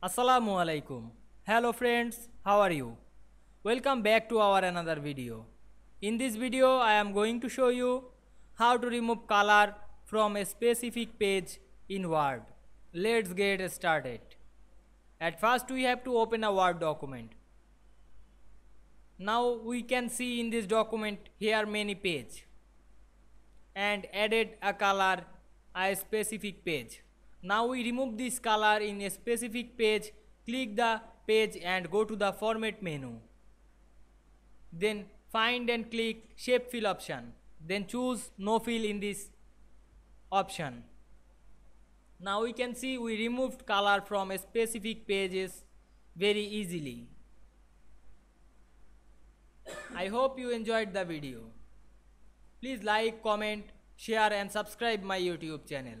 Assalamu alaikum. Hello friends, how are you? Welcome back to our another video. In this video I am going to show you how to remove color from a specific page in Word. Let's get started. At first we have to open a Word document. Now we can see in this document here many pages and added a color a specific page. Now we remove this color in a specific page. Click the page and go to the format menu. Then find and click shape fill option. Then choose no fill in this option. Now we can see we removed color from a specific pages very easily. I hope you enjoyed the video. Please like, comment, share and subscribe my YouTube channel.